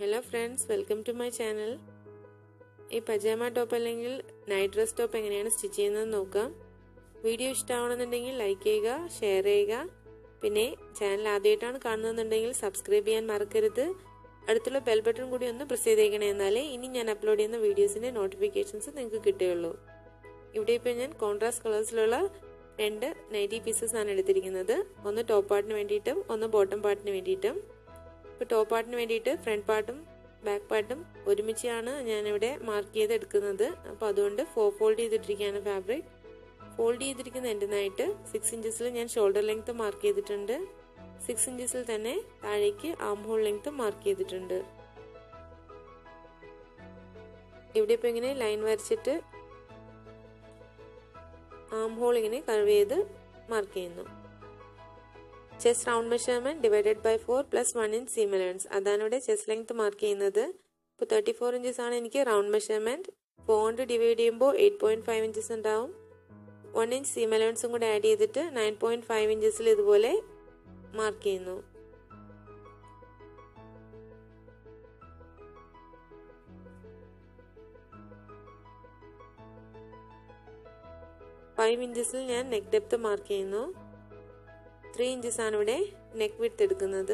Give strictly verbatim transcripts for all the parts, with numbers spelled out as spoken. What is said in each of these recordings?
Hello friends, welcome to my channel. Ee pajama top allengil night dress top enganeyana stitch cheynadhu nokkam. Video ishtamaanundengil like cheyga, share cheyga. Pinne channel aadayittana kaanunnundengil subscribe cheyan marakkaruthu. Adutthulla bell button koodi onnu press cheythekane ennale ini njan upload cheynna videos inde notifications ningalku kitteyullu. Ivide ipo njan contrast colors lulla rendu ninety pieces aanu eduthirikkunnathu. Onnu top part nu vendittum onnu bottom part nu vendittum. But top part nu vendite front partum back partum ഒരുമിച്ചാണ് ഞാൻ ഇവിടെ mark ചെയ്തു എടുക്കുന്നത്. അപ്പോൾ അതുകൊണ്ട് four fold ചെയ്തിരിക്കുകയാണ് fabric. Fold ചെയ്തിരിക്കുന്ന എൻഡിനായിട്ട് six inches ൽ ഞാൻ shoulder length മാർക്ക് ചെയ്തിട്ടുണ്ട്. six inches ൽ തന്നെ താഴേക്ക് arm hole length മാർക്ക് ചെയ്തിട്ടുണ്ട്. ഇവിടെ ഇപ്പോ ഇങ്ങനെ ലൈൻ വരച്ചിട്ട് arm hole ഇങ്ങനെ കർവ് ചെയ്ത് മാർക്ക് ചെയ്യുന്നു. Chest round measurement divided by four plus one inch seam allowance. Adana ode chest length mark cheynadu. Ipo thirty-four inches aanu enike round measurement. four കൊണ്ട് divide ചെയ്യുമ്പോൾ eight point five inches ഉണ്ടാവും. one inch seam allowance ഉം കൂടി add ചെയ്തിട്ട് nine point five inches ൽ ഇതുപോലെ mark ചെയ്യുന്നു. five inches ൽ ഞാൻ neck depth മാർക്ക് ചെയ്യുന്നു. three inches ആണ് ഇവിടെ നെക്ക് വിഡ്ത്ത് എടുക്കുന്നത്.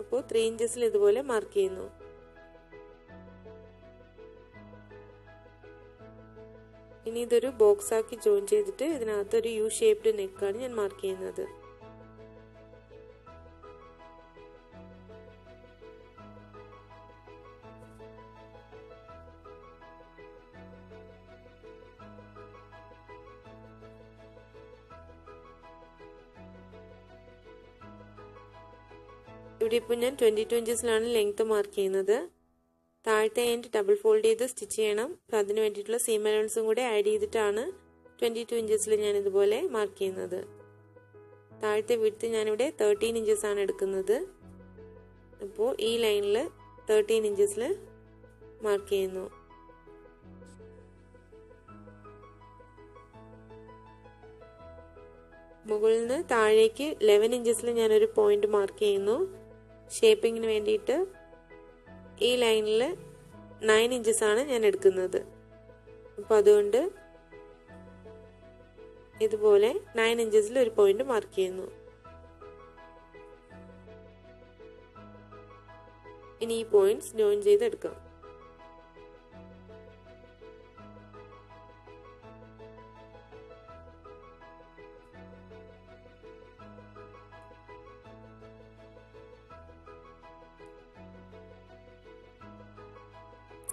അപ്പോൾ three inches ൽ ഇതുപോലെ മാർക്ക് ചെയ്യുന്നു. ഇനി ഇതൊരു ബോക്സ് ആക്കി ജോയിൻ ചെയ്തിട്ട് ഇതിനകത്ത് ഒരു യു ഷേപ്ഡ് നെക്ക് ആണ് ഞാൻ മാർക്ക് ചെയ്യുന്നത്. ഇവിടെ ഇപ്പോൾ ഞാൻ twenty-two ഇഞ്ചസിലാണ് ലെങ്ത് മാർക്ക് ചെയ്യുന്നത്. താഴത്തെ എൻഡ് ഡബിൾ ഫോൾഡ് ചെയ്ത് സ്റ്റിച്ച് ചെയ്യണം. അപ്പോൾ അതിന് വേണ്ടിയിട്ടുള്ള സീം അലവൻസും കൂടെ ആഡ് ചെയ്തിട്ടാണ് twenty-two ഇഞ്ചസിൽ ഞാൻ ഇതുപോലെ മാർക്ക് ചെയ്യുന്നത്. താഴത്തെ വിഡ്ത്ത് ഞാനിവിടെ thirteen ഇഞ്ചസ് ആണ് എടുക്കുന്നത്. അപ്പോൾ ഈ ലൈനിൽ thirteen ഇഞ്ചസിൽ മാർക്ക് ചെയ്യുന്നു. മുകളിൽ നിന്ന് താഴേക്ക് eleven ഇഞ്ചസിൽ ഞാനൊരു പോയിന്റ് മാർക്ക് ചെയ്യുന്നു. ഷേപ്പിങ്ങിന് വേണ്ടിയിട്ട് ഈ ലൈനിൽ nine ഇഞ്ചസ് ആണ് ഞാൻ എടുക്കുന്നത്. അപ്പോൾ അതുകൊണ്ട് ഇതുപോലെ nine ഇഞ്ചസിൽ ഒരു പോയിന്റ് മാർക്ക് ചെയ്യുന്നു. ഇനി ഈ പോയിന്റ്സ് ജോയിൻ ചെയ്തെടുക്കാം.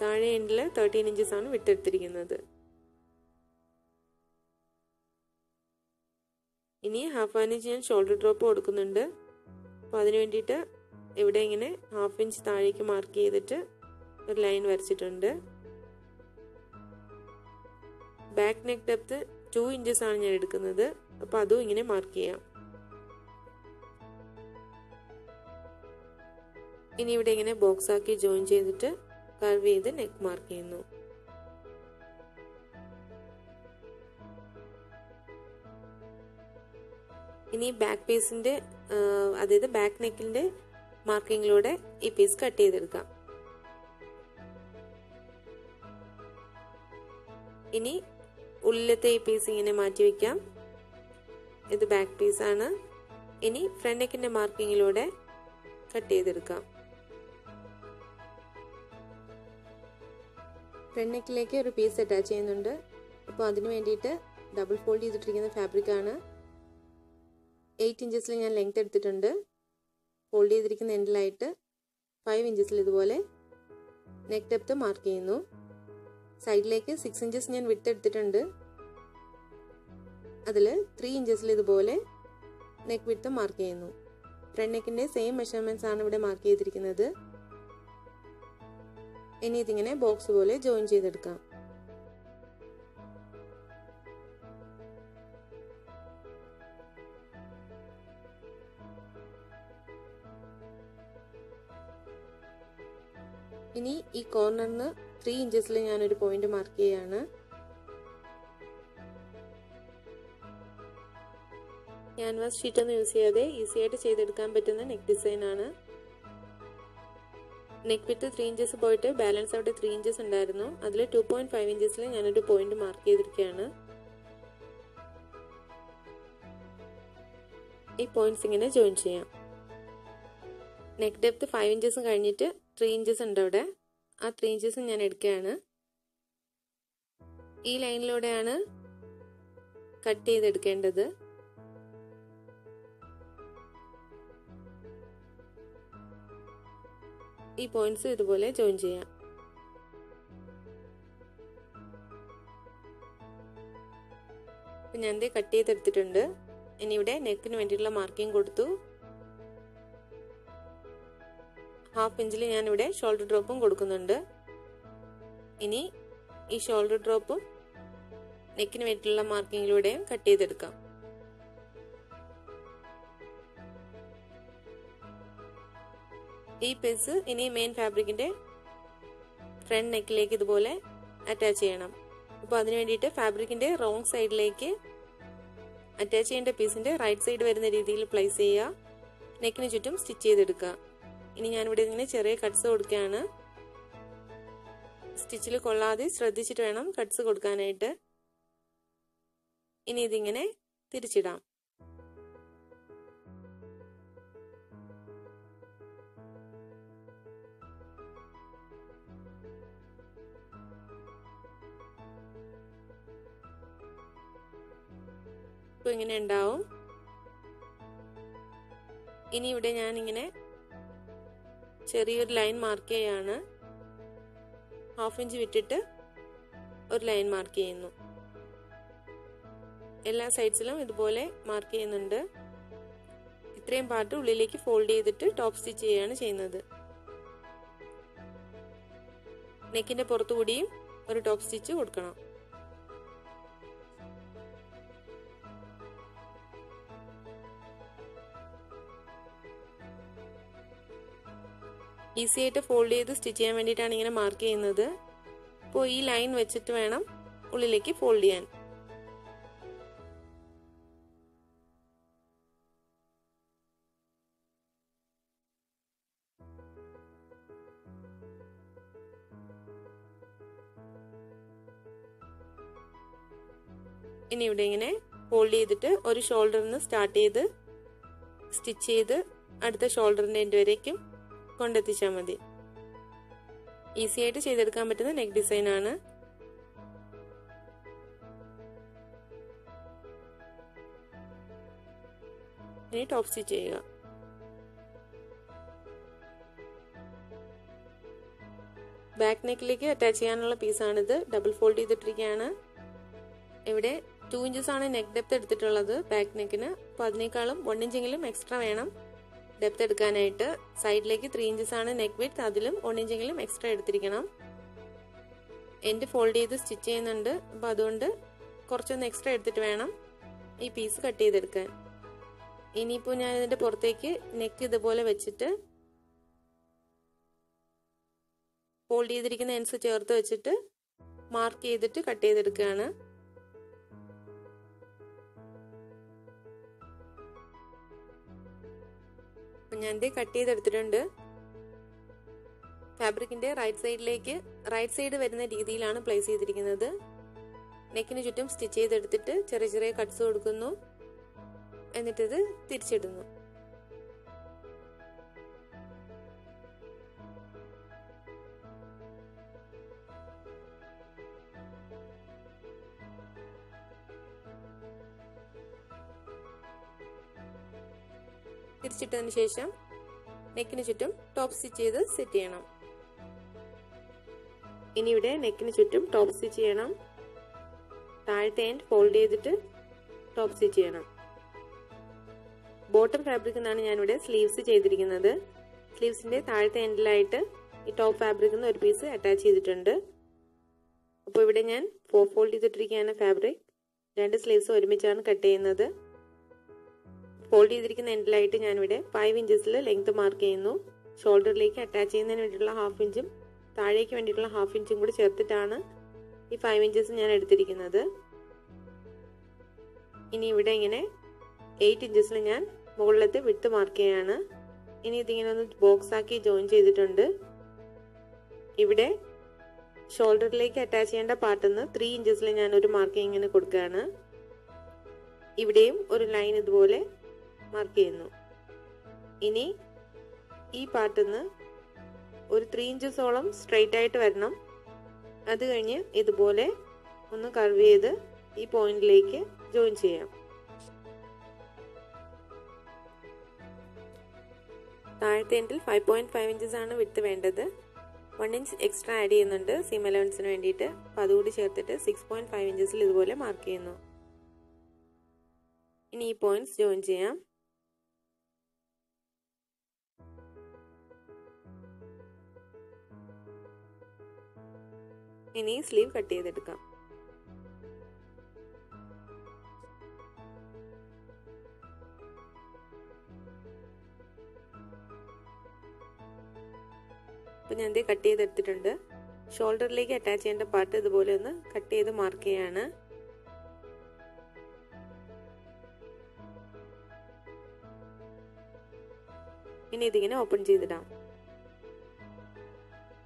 താഴെ എൻഡിൽ തേർട്ടീൻ ഇഞ്ചസ് ആണ് വിട്ടെടുത്തിരിക്കുന്നത്. ഇനി ഹാഫ് ഇഞ്ച് ഞാൻ ഷോൾഡർ ഡ്രോപ്പ് കൊടുക്കുന്നുണ്ട്. അപ്പോൾ അതിന് വേണ്ടിയിട്ട് ഇവിടെ ഇങ്ങനെ ഹാഫ് ഇഞ്ച് താഴേക്ക് മാർക്ക് ചെയ്തിട്ട് ഒരു ലൈൻ വരച്ചിട്ടുണ്ട്. Back neck depth two inches ആണ് ഞാൻ എടുക്കുന്നത്. അപ്പോൾ അതും ഇങ്ങനെ മാർക്ക് ചെയ്യാം. ഇനി ഇവിടെ ഇങ്ങനെ ബോക്സ് ആക്കി ജോയിൻ ചെയ്തിട്ട് കർവ് ചെയ്ത് നെക്ക് മാർക്ക് ചെയ്യുന്നു. ഇനി ബാക്ക് പീസിന്റെ അതായത് ബാക്ക് നെക്കിന്റെ മാർക്കിങ്ങിലൂടെ ഈ പീസ് കട്ട് ചെയ്തെടുക്കാം. ഇനി ഉള്ളിലത്തെ ഈ പീസ് ഇങ്ങനെ മാറ്റി വെക്കാം. ഇത് ബാക്ക് പീസാണ്. ഇനി ഫ്രണ്ട് നെക്കിന്റെ മാർക്കിങ്ങിലൂടെ കട്ട് ചെയ്തെടുക്കാം. ഫ്രണ്ട് നെക്കിലേക്ക് ഒരു പീസ് അറ്റാച്ച് ചെയ്യുന്നുണ്ട്. അപ്പോൾ അതിന് വേണ്ടിയിട്ട് ഡബിൾ ഫോൾഡ് ചെയ്തിട്ടിരിക്കുന്ന ഫാബ്രിക്കാണ്. എയ്റ്റ് ഇഞ്ചസിൽ ഞാൻ ലെങ്ത് എടുത്തിട്ടുണ്ട്. ഫോൾഡ് ചെയ്തിരിക്കുന്ന എൻഡിലായിട്ട് ഫൈവ് ഇഞ്ചസിൽ ഇതുപോലെ നെക്ക് ഡെപ്ത് മാർക്ക് ചെയ്യുന്നു. സൈഡിലേക്ക് സിക്സ് ഇഞ്ചസ് ഞാൻ വിട്ട് എടുത്തിട്ടുണ്ട്. അതിൽ ത്രീ ഇഞ്ചസിൽ ഇതുപോലെ നെക്ക് വിട്ട് മാർക്ക് ചെയ്യുന്നു. ഫ്രണ്ട് നെക്കിൻ്റെ സെയിം മെഷർമെൻറ്റ്സ് ആണ് ഇവിടെ മാർക്ക് ചെയ്തിരിക്കുന്നത്. ഇനി ഇതിങ്ങനെ ബോക്സ് പോലെ ജോയിൻ ചെയ്തെടുക്കാം. ഇനി ഈ കോർണറിന് ത്രീ ഇഞ്ചസിൽ ഞാനൊരു പോയിന്റ് മാർക്ക് ചെയ്യാണ്. ഞാൻ canvas sheet ഒന്നും യൂസ് ചെയ്യാതെ ഈസി ആയിട്ട് ചെയ്തെടുക്കാൻ പറ്റുന്ന നെക്ക് ഡിസൈൻ ആണ്. നെക്ക് വിഡ്ത് three inches പോയിട്ട് ബാലൻസ് അവിടെ three inches ഉണ്ടായിരുന്നു. അതിൽ two point five inches ൽ ഞാൻ ഒരു പോയിന്റ് മാർക്ക് ചെയ്തിരിക്കുകയാണ്. ഈ പോയിന്റ്സ് ഇങ്ങനെ ജോയിൻ ചെയ്യാം. നെക്ക് ഡെപ്ത് five inches കഴിഞ്ഞിട്ട് three inches ഉണ്ട് അവിടെ. ആ three inches ഞാൻ എടുക്കുകയാണ്. ഈ ലൈനിലൂടെയാണ് കട്ട് ചെയ്തെടുക്കേണ്ടത്. ഈ പോയിന്റ്സ് ഇതുപോലെ ജോയിൻ ചെയ്യാം. ഞാൻ ദേ കട്ട് ചെയ്തെടുത്തിട്ടുണ്ട്. ഇനി ഇവിടെ നെക്കിന് വേണ്ടിയിട്ടുള്ള മാർക്കിംഗ് കൊടുത്തു. ഹാഫ് ഇഞ്ചിൽ ഞാൻ ഇവിടെ ഷോൾഡർ ഡ്രോപ്പും കൊടുക്കുന്നുണ്ട്. ഇനി ഈ ഷോൾഡർ ഡ്രോപ്പും നെക്കിന് വേണ്ടിയിട്ടുള്ള മാർക്കിങ്ങിലൂടെയും കട്ട് ചെയ്തെടുക്കാം. ഈ പീസ് ഇനി മെയിൻ ഫാബ്രിക്കിന്റെ ഫ്രണ്ട് നെക്കിലേക്ക് ഇതുപോലെ അറ്റാച്ച് ചെയ്യണം. അപ്പോൾ അതിനു വേണ്ടിയിട്ട് ഫാബ്രിക്കിന്റെ റോങ് സൈഡിലേക്ക് അറ്റാച്ച് ചെയ്യേണ്ട പീസിന്റെ റൈറ്റ് സൈഡ് വരുന്ന രീതിയിൽ പ്ലേസ് ചെയ്യുക. നെക്കിന് ചുറ്റും സ്റ്റിച്ച് ചെയ്തെടുക്കുക. ഇനി ഞാനിവിടെ ഇങ്ങനെ ചെറിയ കട്ട്സ് കൊടുക്കുകയാണ്. സ്റ്റിച്ചിൽ കൊള്ളാതെ ശ്രദ്ധിച്ചിട്ട് വേണം കട്ട്സ് കൊടുക്കാനായിട്ട്. ഇനി ഇതിങ്ങനെ തിരിച്ചിടാം. ഇങ്ങനെ ഉണ്ടാവും. ഇനി ഇവിടെ ഞാൻ ഇങ്ങനെ ചെറിയൊരു ലൈൻ മാർക്ക് ചെയ്യാണ്. ഹാഫ് ഇഞ്ച് വിട്ടിട്ട് ഒരു ലൈൻ മാർക്ക് ചെയ്യുന്നു. എല്ലാ സൈഡ്സിലും ഇതുപോലെ മാർക്ക് ചെയ്യുന്നുണ്ട്. ഇത്രയും പാർട്ട് ഉള്ളിലേക്ക് ഫോൾഡ് ചെയ്തിട്ട് ടോപ്പ് സ്റ്റിച്ച് ചെയ്യാണ് ചെയ്യുന്നത്. നെക്കിന്റെ പുറത്തുകൂടിയും ഒരു ടോപ്പ് സ്റ്റിച്ച് കൊടുക്കണം. ഈസി ആയിട്ട് ഫോൾഡ് ചെയ്ത് സ്റ്റിച്ച് ചെയ്യാൻ വേണ്ടിയിട്ടാണ് ഇങ്ങനെ മാർക്ക് ചെയ്യുന്നത്. അപ്പോൾ ഈ ലൈൻ വെച്ചിട്ട് വേണം ഉള്ളിലേക്ക് ഫോൾഡ് ചെയ്യാൻ. ഇനി ഇവിടെ ഇങ്ങനെ ഫോൾഡ് ചെയ്തിട്ട് ഒരു ഷോൾഡറിന്ന് സ്റ്റാർട്ട് ചെയ്ത് സ്റ്റിച്ച് ചെയ്ത് അടുത്ത ഷോൾഡറിന്റെ എൻഡ് വരേക്കും കൊണ്ടെത്തിച്ചാൽ മതി. ഈസി ആയിട്ട് ചെയ്തെടുക്കാൻ പറ്റുന്ന നെക്ക് ഡിസൈൻ ആണ്. ഇനി ടോപ്പ് സ്റ്റിച്ച് ചെയ്യുക. ബാക്ക് നെക്കിലേക്ക് അറ്റാച്ച് ചെയ്യാനുള്ള പീസാണിത്. ഡബിൾ ഫോൾഡ് ചെയ്തിട്ടിരിക്കുകയാണ്. ഇവിടെ ടു ഇഞ്ചസ് ആണ് നെക്ക് ഡെപ്ത് എടുത്തിട്ടുള്ളത് ബാക്ക് നെക്കിന്. അപ്പോൾ അതിനേക്കാളും വൺ ഇഞ്ചെങ്കിലും എക്സ്ട്രാ വേണം ഡെപ്ത് എടുക്കാനായിട്ട്. സൈഡിലേക്ക് ത്രീ ഇഞ്ചസ് ആണ് നെക്ക് വിഡ്ത്ത്. അതിലും ഒന്ന് ഇഞ്ചെങ്കിലും എക്സ്ട്രാ എടുത്തിരിക്കണം. എൻ്റെ ഫോൾഡ് ചെയ്ത് സ്റ്റിച്ച് ചെയ്യുന്നുണ്ട്. അപ്പോൾ അതുകൊണ്ട് കുറച്ചൊന്ന് എക്സ്ട്രാ എടുത്തിട്ട് വേണം ഈ പീസ് കട്ട് ചെയ്തെടുക്കാൻ. ഇനിയിപ്പോൾ ഞാൻ ഇതിൻ്റെ പുറത്തേക്ക് നെക്ക് ഇതുപോലെ വെച്ചിട്ട് ഫോൾഡ് ചെയ്തിരിക്കുന്ന എൻസ് ചേർത്ത് വെച്ചിട്ട് മാർക്ക് ചെയ്തിട്ട് കട്ട് ചെയ്തെടുക്കുകയാണ്. ഞാൻ ഇത് കട്ട് ചെയ്തെടുത്തിട്ടുണ്ട്. ഫാബ്രിക്കിന്റെ റൈറ്റ് സൈഡിലേക്ക് റൈറ്റ് സൈഡ് വരുന്ന രീതിയിലാണ് പ്ലേസ് ചെയ്തിരിക്കുന്നത്. നെക്കിന് ചുറ്റും സ്റ്റിച്ച് ചെയ്തെടുത്തിട്ട് ചെറിയ ചെറിയ കട്ട്സ് കൊടുക്കുന്നു. എന്നിട്ടിത് തിരിച്ചിടുന്നു. തിരിച്ചിട്ടതിന് ശേഷം നെക്കിന് ചുറ്റും ടോപ്പ് സ്റ്റിച്ച് ചെയ്ത് സെറ്റ് ചെയ്യണം. ഇനി ഇവിടെ നെക്കിന് ചുറ്റും ടോപ്പ് സ്റ്റിച്ച് ചെയ്യണം. താഴത്തെ എൻഡ് ഫോൾഡ് ചെയ്തിട്ട് ടോപ്പ് സ്റ്റിച്ച് ചെയ്യണം. ബോട്ടം ഫാബ്രിക്കിൽ നിന്നാണ് ഞാനിവിടെ സ്ലീവ്സ് ചെയ്തിരിക്കുന്നത്. സ്ലീവ്സിന്റെ താഴത്തെ എൻഡിലായിട്ട് ഈ ടോപ്പ് ഫാബ്രിക്കിൽ നിന്ന് ഒരു പീസ് അറ്റാച്ച് ചെയ്തിട്ടുണ്ട്. അപ്പോൾ ഇവിടെ ഞാൻ ഫോർ ഫോൾഡ് ചെയ്തിട്ടിരിക്കുകയാണ് ഫാബ്രിക്. രണ്ട് സ്ലീവ്സ് ഒരുമിച്ചാണ് കട്ട് ചെയ്യുന്നത്. ഫോൾഡ് ചെയ്തിരിക്കുന്ന എൻഡിലായിട്ട് ഞാനിവിടെ ഫൈവ് ഇഞ്ചസിൽ ലെങ്ത് മാർക്ക് ചെയ്യുന്നു. ഷോൾഡറിലേക്ക് അറ്റാച്ച് ചെയ്യുന്നതിന് വേണ്ടിയിട്ടുള്ള ഹാഫ് ഇഞ്ചും താഴേക്ക് വേണ്ടിയിട്ടുള്ള ഹാഫ് ഇഞ്ചും കൂടി ചേർത്തിട്ടാണ് ഈ ഫൈവ് ഇഞ്ചസ് ഞാൻ എടുത്തിരിക്കുന്നത്. ഇനി ഇവിടെ ഇങ്ങനെ eight inches ഞാൻ മുകളിലത്തെ width mark ചെയ്യാണ്. ഇനി ഇതിങ്ങനെ ഒന്ന് ബോക്സ് ആക്കി ജോയിൻ ചെയ്തിട്ടുണ്ട്. ഇവിടെ ഷോൾഡറിലേക്ക് അറ്റാച്ച് ചെയ്യേണ്ട പാർട്ടിന് three inches ഞാൻ ഒരു മാർക്കിംഗ് ഇങ്ങനെ കൊടുക്കുകയാണ്. ഇവിടെയും ഒരു ലൈൻ ഇതുപോലെ മാർക്ക് ചെയ്യുന്നു. ഇനി ഈ പാർട്ടിന് ഒരു three inches ഓളം സ്ട്രെയിറ്റ് ആയിട്ട് വരണം. അത് കഴിഞ്ഞ് ഇതുപോലെ ഒന്ന് കർവ് ചെയ്ത് ഈ പോയിന്റിലേക്ക് ജോയിൻ ചെയ്യാം. താഴത്തെ എൻഡിൽ ഫൈവ് പോയിന്റ് ഫൈവ് ഇഞ്ചസ് ആണ് വിട്ട് വേണ്ടത്. വൺ ഇഞ്ച് എക്സ്ട്രാ ആഡ് ചെയ്യുന്നുണ്ട് സീം അലവൻസിന് വേണ്ടിയിട്ട്. അപ്പോൾ അതുകൂടി ചേർത്തിട്ട് സിക്സ് പോയിന്റ് ഫൈവ് ഇഞ്ചസിൽ ഇതുപോലെ മാർക്ക് ചെയ്യുന്നു. ഇനി ഈ പോയിന്റ്സ് ജോയിൻ ചെയ്യാം. ഇനി സ്ലീവ് കട്ട് ചെയ്തെടുക്കാം. അപ്പോൾ ഞാൻ ഇത് കട്ട് ചെയ്തെടുത്തിട്ടുണ്ട്. ഷോൾഡറിലേക്ക് അറ്റാച്ച് ചെയ്യേണ്ട പാർട്ട് ഇതുപോലെ ഒന്ന് കട്ട് ചെയ്ത് മാർക്ക് ചെയ്യാണ്. ഇനി ഇതിങ്ങനെ ഓപ്പൺ ചെയ്തിടാം.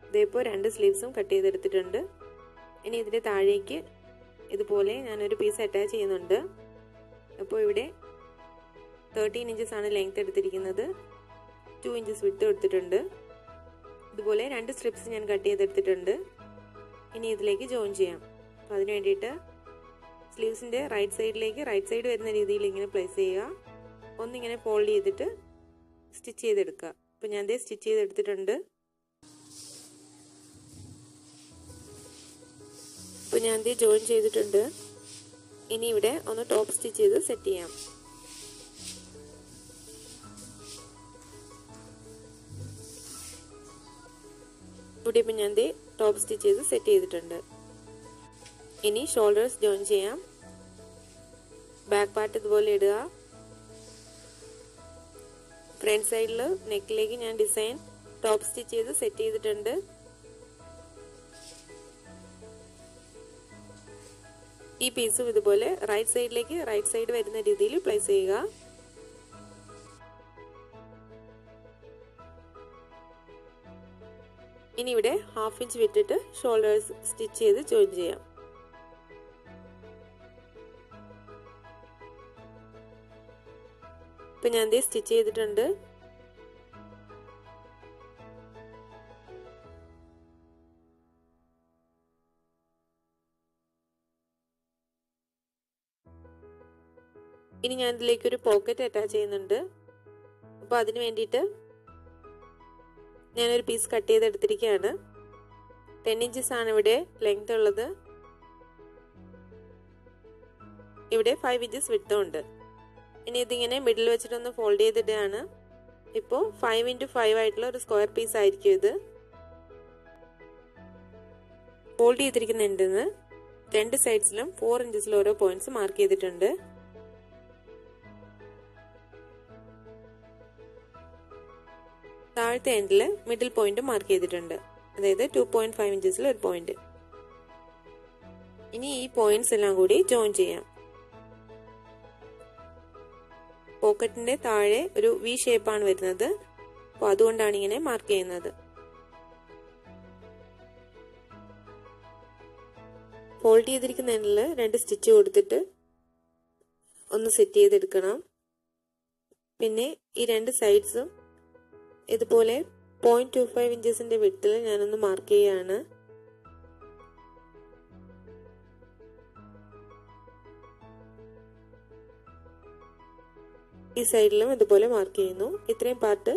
ഇതിപ്പോൾ രണ്ട് സ്ലീവ്സും കട്ട് ചെയ്തെടുത്തിട്ടുണ്ട്. ഇനി ഇതിൻ്റെ താഴേക്ക് ഇതുപോലെ ഞാനൊരു പീസ് അറ്റാച്ച് ചെയ്യുന്നുണ്ട്. അപ്പോൾ ഇവിടെ തേർട്ടീൻ ഇഞ്ചസ് ആണ് ലെങ്ത് എടുത്തിരിക്കുന്നത്. ടു ഇഞ്ചസ് വിട്ട് എടുത്തിട്ടുണ്ട്. ഇതുപോലെ രണ്ട് സ്ട്രിപ്സ് ഞാൻ കട്ട് ചെയ്തെടുത്തിട്ടുണ്ട്. ഇനി ഇതിലേക്ക് ജോയിൻ ചെയ്യാം. അപ്പോൾ അതിന് വേണ്ടിയിട്ട് സ്ലീവ്സിൻ്റെ റൈറ്റ് സൈഡിലേക്ക് റൈറ്റ് സൈഡ് വരുന്ന രീതിയിൽ ഇങ്ങനെ പ്ലേസ് ചെയ്യുക. ഒന്നിങ്ങനെ ഫോൾഡ് ചെയ്തിട്ട് സ്റ്റിച്ച് ചെയ്തെടുക്കുക. അപ്പോൾ ഞാൻ ഇത് സ്റ്റിച്ച് ചെയ്തെടുത്തിട്ടുണ്ട്. അപ്പോൾ ഞാൻ ഇത് ജോയിൻ ചെയ്തിട്ടുണ്ട്. ഇനി ഇവിടെ ഒന്ന് ടോപ്പ് സ്റ്റിച്ച് ചെയ്ത് സെറ്റ് ചെയ്യാം. ഇവിടെ ഇപ്പം ഞാൻ ദേ ടോപ്പ് സ്റ്റിച്ച് ചെയ്ത് സെറ്റ് ചെയ്തിട്ടുണ്ട്. ഇനി ഷോൾഡേഴ്സ് ജോയിൻ ചെയ്യാം. ബാക്ക് പാർട്ട് ഇതുപോലെ ഇടുക. ഫ്രണ്ട് സൈഡിൽ നെക്കിലേക്ക് ഞാൻ ഡിസൈൻ ടോപ്പ് സ്റ്റിച്ച് ചെയ്ത് സെറ്റ് ചെയ്തിട്ടുണ്ട്. ഈ പീസും ഇതുപോലെ റൈറ്റ് സൈഡിലേക്ക് റൈറ്റ് സൈഡ് വരുന്ന രീതിയിൽ പ്ലേസ് ചെയ്യുക. ഇനി ഇവിടെ ഹാഫ് ഇഞ്ച് വിട്ടിട്ട് ഷോൾഡേഴ്സ് സ്റ്റിച്ച് ചെയ്ത് ജോയിൻ ചെയ്യാം. ഇപ്പൊ ഞാൻ ഇത് സ്റ്റിച്ച് ചെയ്തിട്ടുണ്ട്. ഇനി ഞാൻ ഇതിലേക്ക് ഒരു പോക്കറ്റ് അറ്റാച്ച് ചെയ്യുന്നുണ്ട്. അപ്പൊ അതിന് വേണ്ടിയിട്ട് ഞാനൊരു പീസ് കട്ട് ചെയ്തെടുത്തിരിക്കുകയാണ്. ടെൻ ഇഞ്ചസ് ആണ് ഇവിടെ ലെങ്ത് ഉള്ളത്. ഇവിടെ ഫൈവ് ഇഞ്ചസ് വിട്ടും ഉണ്ട്. ഇനി ഇതിങ്ങനെ മിഡിൽ വെച്ചിട്ടൊന്ന് ഫോൾഡ് ചെയ്തിട്ടാണ്. ഇപ്പോൾ ഫൈവ് ഇൻറ്റു ഫൈവ് ആയിട്ടുള്ള ഒരു സ്ക്വയർ പീസ് ആയിരിക്കും ഇത്. ഫോൾഡ് ചെയ്തിരിക്കുന്നുണ്ടെന്ന് രണ്ട് സൈഡ്സിലും ഫോർ ഇഞ്ചസിൽ ഓരോ പോയിന്റ്സ് മാർക്ക് ചെയ്തിട്ടുണ്ട്. താഴത്തെ എൻഡിൽ മിഡിൽ പോയിന്റ് മാർക്ക് ചെയ്തിട്ടുണ്ട്. അതായത് ടു പോയിന്റ് ഫൈവ് ഇഞ്ചസിൽ ഒരു പോയിന്റ്. ഇനി ഈ പോയിന്റ്സ് എല്ലാം കൂടി ജോയിൻ ചെയ്യാം. പോക്കറ്റിന്റെ താഴെ ഒരു വി ഷേപ്പാണ് വരുന്നത്. അപ്പോൾ അതുകൊണ്ടാണ് ഇങ്ങനെ മാർക്ക് ചെയ്യുന്നത്. ഫോൾഡ് ചെയ്തിരിക്കുന്ന എൻഡിൽ രണ്ട് സ്റ്റിച്ച് കൊടുത്തിട്ട് ഒന്ന് സെറ്റ് ചെയ്തെടുക്കണം. പിന്നെ ഈ രണ്ട് സൈഡ്സും ഇതുപോലെ പോയിന്റ് ടു ഫൈവ് ഇഞ്ചസിന്റെ വിട്ടിൽ ഞാനൊന്ന് മാർക്ക് ചെയ്യാണ്. ഈ സൈഡിലും ഇതുപോലെ മാർക്ക് ചെയ്യുന്നു. ഇത്രയും പാർട്ട്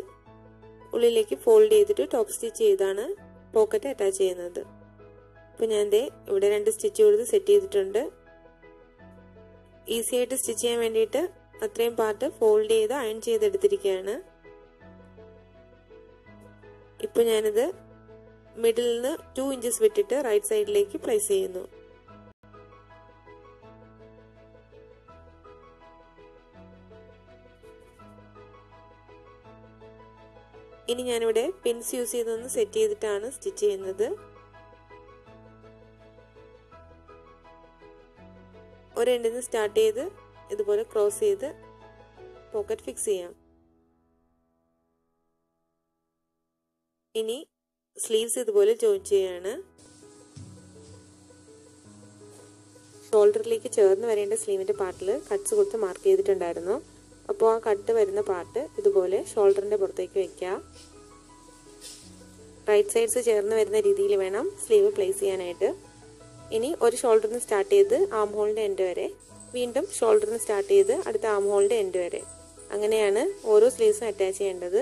ഉള്ളിലേക്ക് ഫോൾഡ് ചെയ്തിട്ട് ടോപ്പ് സ്റ്റിച്ച് ചെയ്താണ് പോക്കറ്റ് അറ്റാച്ച് ചെയ്യുന്നത്. ഇപ്പൊ ഞാൻ ദേ ഇവിടെ രണ്ട് സ്റ്റിച്ച് കൊടുത്ത് സെറ്റ് ചെയ്തിട്ടുണ്ട്. ഈസി ആയിട്ട് സ്റ്റിച്ച് ചെയ്യാൻ വേണ്ടിയിട്ട് അത്രയും പാർട്ട് ഫോൾഡ് ചെയ്ത് അയൺ ചെയ്തെടുത്തിരിക്കുകയാണ്. ഇപ്പോൾ ഞാനിത് മിഡിൽ നിന്ന് ടു ഇഞ്ചസ് വിട്ടിട്ട് റൈറ്റ് സൈഡിലേക്ക് പ്ലേസ് ചെയ്യുന്നു. ഇനി ഞാനിവിടെ പിൻസ് യൂസ് ചെയ്തൊന്ന് സെറ്റ് ചെയ്തിട്ടാണ് സ്റ്റിച്ച് ചെയ്യുന്നത്. ഒരു എൻഡിൽ നിന്ന് സ്റ്റാർട്ട് ചെയ്ത് ഇതുപോലെ ക്രോസ് ചെയ്ത് pocket fix ചെയ്യാം. ഇനി സ്ലീവ്സ് ഇതുപോലെ ജോയിൻ ചെയ്യാണ്. ഷോൾഡറിലേക്ക് ചേർന്ന് വരേണ്ട സ്ലീവിന്റെ പാർട്ടിൽ കട്ട്സ് കൊടുത്ത് മാർക്ക് ചെയ്തിട്ടുണ്ടായിരുന്നു. അപ്പോൾ ആ കട്ട് വരുന്ന പാർട്ട് ഇതുപോലെ ഷോൾഡറിന്റെ പുറത്തേക്ക് വെക്കുക. റൈറ്റ് സൈഡ്സ് ചേർന്ന് വരുന്ന രീതിയിൽ വേണം സ്ലീവ് പ്ലേസ് ചെയ്യാനായിട്ട്. ഇനി ഒരു ഷോൾഡറിൽ നിന്ന് സ്റ്റാർട്ട് ചെയ്ത് ആം ഹോളിന്റെ എൻഡ് വരെ, വീണ്ടും ഷോൾഡറിൽ നിന്ന് സ്റ്റാർട്ട് ചെയ്ത് അടുത്ത ആം ഹോളിന്റെ എൻഡ് വരെ, അങ്ങനെയാണ് ഓരോ സ്ലീവ്സും അറ്റാച്ച് ചെയ്യേണ്ടത്.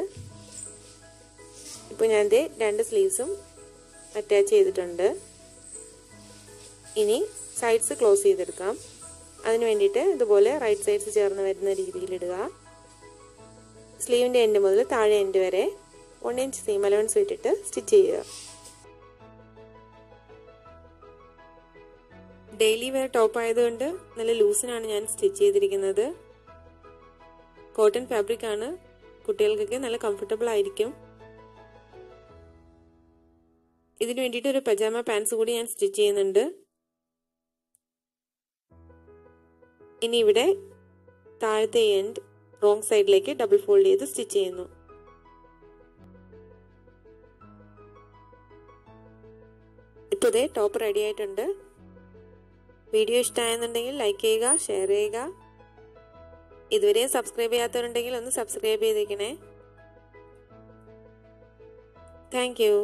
ഇപ്പോൾ ഞാൻ ദേ രണ്ട് സ്ലീവ്സും അറ്റാച്ച് ചെയ്തിട്ടുണ്ട്. ഇനി സൈഡ്സ് ക്ലോസ് ചെയ്തെടുക്കാം. അതിന് വേണ്ടിയിട്ട് ഇതുപോലെ റൈറ്റ് സൈഡ്സ് ചേർന്ന് വരുന്ന രീതിയിൽ ഇടുക. സ്ലീവിൻ്റെ എൻഡ് മുതൽ താഴെ എൻഡ് വരെ വൺ ഇഞ്ച് സീം അലവൻസ് ഇട്ടിട്ട് സ്റ്റിച്ച് ചെയ്യുക. ഡെയിലി വെയർ ടോപ്പ് ആയതുകൊണ്ട് നല്ല ലൂസിനാണ് ഞാൻ സ്റ്റിച്ച് ചെയ്തിരിക്കുന്നത്. കോട്ടൺ ഫാബ്രിക് ആണ്, കുട്ടികൾക്കൊക്കെ നല്ല കംഫർട്ടബിൾ ആയിരിക്കും. ഇതിനു വേണ്ടിയിട്ട് ഒരു പജാമ പാൻസ് കൂടി ഞാൻ സ്റ്റിച്ച് ചെയ്യുന്നുണ്ട്. ഇനി ഇവിടെ താഴത്തെ എൻഡ് റോങ് സൈഡിലേക്ക് ഡബിൾ ഫോൾഡ് ചെയ്ത് സ്റ്റിച്ച് ചെയ്യുന്നു. ഇപ്പോൾ ഇതേ ടോപ്പ് റെഡി ആയിട്ടുണ്ട്. വീഡിയോ ഇഷ്ടമായെന്നുണ്ടെങ്കിൽ ലൈക്ക് ചെയ്യുക, ഷെയർ ചെയ്യുക. ഇതുവരെ സബ്സ്ക്രൈബ് ചെയ്യാത്തവരുണ്ടെങ്കിൽ ഒന്ന് സബ്സ്ക്രൈബ് ചെയ്തേക്കണേ. Thank U.